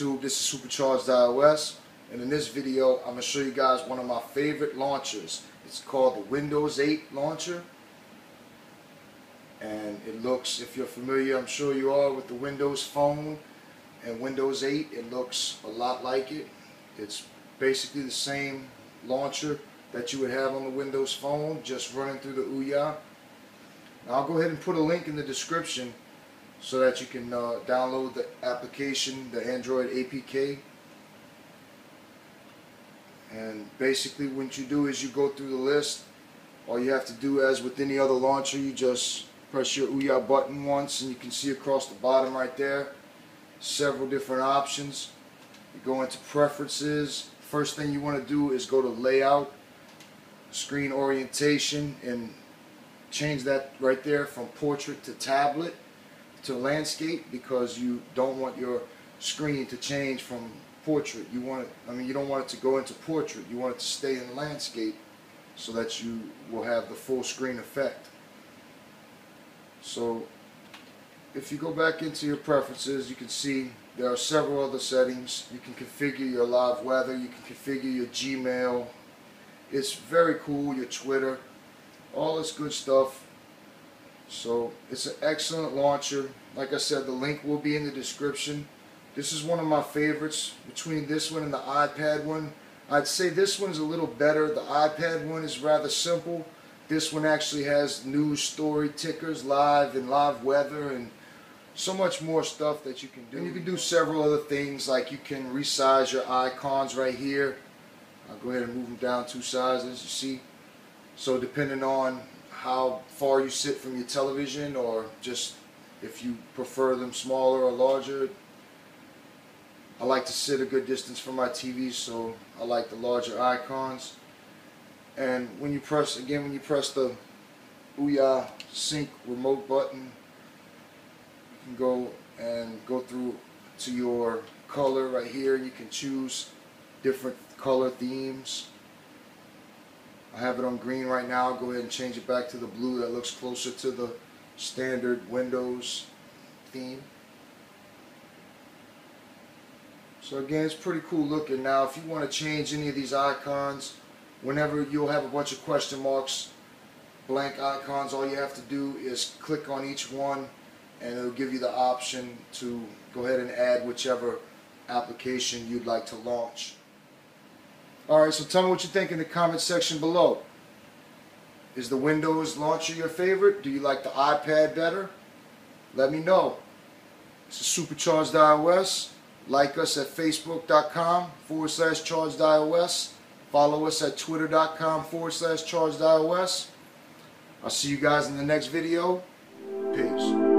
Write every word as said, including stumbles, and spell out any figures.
YouTube, this is Supercharged iOS, and in this video I'm going to show you guys one of my favorite launchers. It's called the Windows eight Launcher, and it looks, if you're familiar, I'm sure you are, with the Windows Phone and Windows eight, it looks a lot like it. It's basically the same launcher that you would have on the Windows Phone, just running through the OUYA. Now, I'll go ahead and put a link in the description so that you can uh, download the application, the Android A P K. And basically what you do is you go through the list. All you have to do, as with any other launcher, you just press your OUYA button once, and you can see across the bottom right there several different options. You go into preferences. First thing you want to do is go to layout, screen orientation, and change that right there from portrait to tablet to landscape, because you don't want your screen to change from portrait. You want it, I mean, you don't want it to go into portrait. You want it to stay in landscape so that you will have the full screen effect. So if you go back into your preferences, you can see there are several other settings. You can configure your live weather, you can configure your Gmail. It's very cool, your Twitter, all this good stuff. So it's an excellent launcher. Like I said, the link will be in the description. This is one of my favorites. Between this one and the iPad one, I'd say this one's a little better. The iPad one is rather simple. This one actually has news story tickers, live and live weather, and so much more stuff that you can do. And you can do several other things, like you can resize your icons right here. I'll go ahead and move them down two sizes, you see. So depending on how far you sit from your television, or just if you prefer them smaller or larger. I like to sit a good distance from my T V, so I like the larger icons. And when you press, again, when you press the OUYA Sync Remote button, you can go and go through to your color right here, and you can choose different color themes. I have it on green right now. I'll go ahead and change it back to the blue that looks closer to the standard Windows theme. So again, it's pretty cool looking. Now, if you want to change any of these icons, whenever you'll have a bunch of question marks, blank icons, all you have to do is click on each one, and it'll give you the option to go ahead and add whichever application you'd like to launch. Alright, so tell me what you think in the comment section below. Is the Windows launcher your favorite? Do you like the iPad better? Let me know. This is Supercharged iOS. Like us at facebook.com forward slash charged iOS. Follow us at twitter.com forward slash charged iOS. I'll see you guys in the next video. Peace.